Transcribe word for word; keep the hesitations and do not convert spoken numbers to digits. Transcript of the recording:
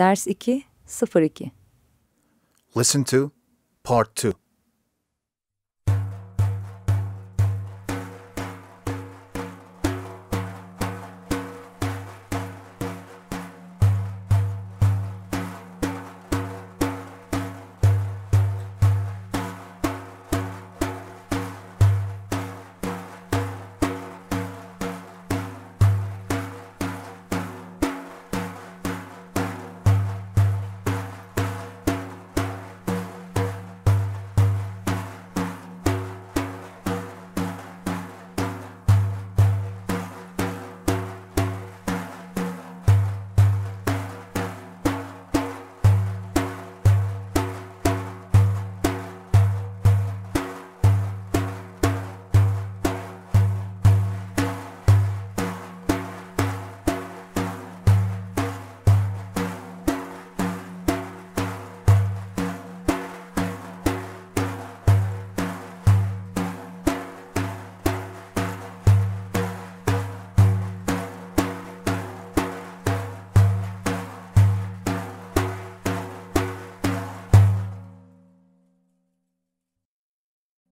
Ders iki, sıfır iki. Listen to Part two.